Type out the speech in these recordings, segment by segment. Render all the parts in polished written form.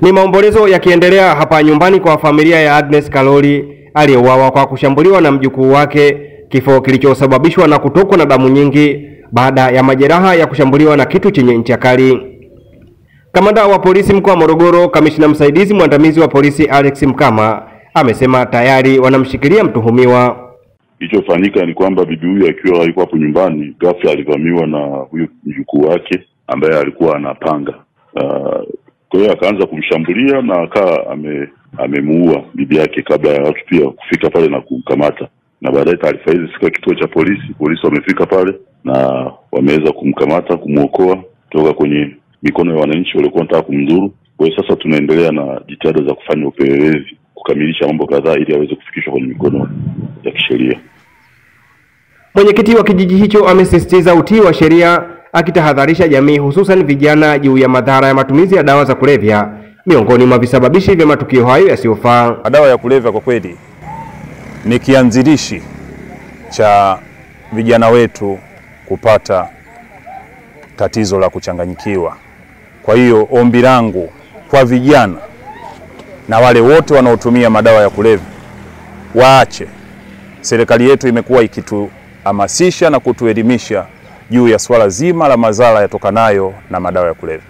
Ni maombolezo yakiendelea hapa nyumbani kwa familia ya Agnes Kalori aliyeuawa kwa kushambuliwa na mjukuu wake, kifo kilichosababishwa na kutokwa na damu nyingi baada ya majeraha ya kushambuliwa na kitu chenye ncha kali. Kamanda wa polisi mkoa wa Morogoro, kamishna msaidizi mwandamizi wa polisi Alex Mkama, amesema tayari wanamshikilia mtuhumiwa. Kilichofanyika ni kwamba bibi huyu akiwa alikuwa hapo nyumbani, ghafla alivamiwa na huyu mjukuu wake ambaye alikuwa anapanga. Kwa hiyo akaanza kumshambulia na akaa amemuua bibi yake kabla ya watu pia kufika pale na kumkamata. Na baadaye taarifa hizi zikawa kituo cha polisi, polisi wamefika pale na wameweza kumkamata, kumuokoa kutoka kwenye mikono ya wananchi waliokuwa wanataka kumdhuru. Kwa hiyo sasa tunaendelea na jitihada za kufanya upelelezi, kukamilisha mambo kadhaa ili aweze kufikishwa kwenye mikono ya kisheria. Mwenyekiti wa kijiji hicho amesisitiza utii wa sheria, akitahadharisha jamii hususan vijana juu ya madhara ya matumizi ya dawa za kulevya miongoni mwa visababishi vya matukio hayo yasiyofaa. Dawa ya kulevya kwa kweli ni kianzilishi cha vijana wetu kupata tatizo la kuchanganyikiwa. Kwa hiyo ombi langu kwa vijana na wale wote wanaotumia madawa ya kulevya waache. Serikali yetu imekuwa ikituhamasisha na kutuelimisha juu ya swala zima la madhara yatokanayo na madawa ya kulevya.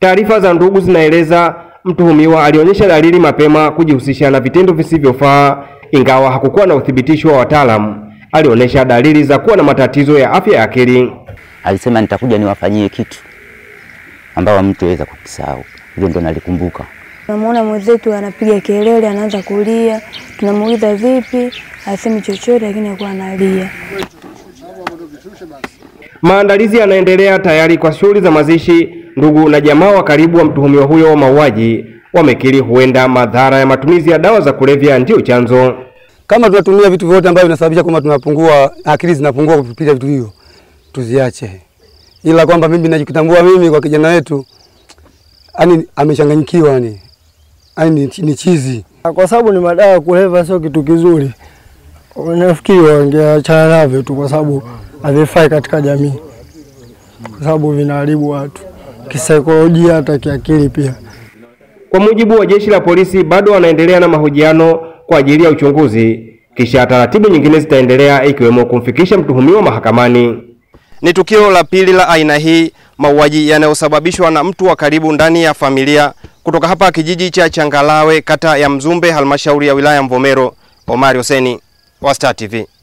Taarifa za ndugu zinaeleza mtuhumiwa alionyesha dalili mapema kujihusisha na vitendo visivyofaa, ingawa hakukuwa na uthibitisho wa wataalamu. Alionyesha dalili za kuwa na matatizo ya afya ya akili. Alisema nitakuja niwafanyie kitu ambao mtuweza kukisahau. Hiyo ndio nalikumbuka. Tunamuona mwenzetu anapiga kelele, anaanza kulia. Tunamuuliza vipi, asemi chochote lakini alikuwa analia. Maandalizi yanaendelea tayari kwa shughuli za mazishi. Ndugu na jamaa wa karibu wa mtuhumiwa huyo wa mauaji wamekiri huenda madhara ya matumizi ya dawa za kulevya ndio chanzo. Kama tunatumia vitu vyote ambavyo vinasababisha kwamba tunapungua akili, zinapungua kupitia vitu hivyo, tuziache. Ila kwamba mimi najikutambua mimi kwa kijana wetu ani amechanganyikiwa, ani ni chizi. Kwa sababu ni madawa kulevya, sio kitu kizuri. Nafikiri wangeacha navyo tu kwa sababu havifai katika jamii. Kwa sababu vinaharibu watu kisaikolojia hata kiakili pia. Kwa mujibu wa jeshi la polisi, bado wanaendelea na mahojiano kwa ajili ya uchunguzi, kisha taratibu nyingine zitaendelea ikiwemo kumfikisha mtuhumiwa mahakamani. Ni tukio la pili la aina hii, mauaji yanayosababishwa na mtu wa karibu ndani ya familia, kutoka hapa kijiji cha Changalawe, kata ya Mzumbe, halmashauri ya wilaya Mvomero. Omari Huseni wa Star TV.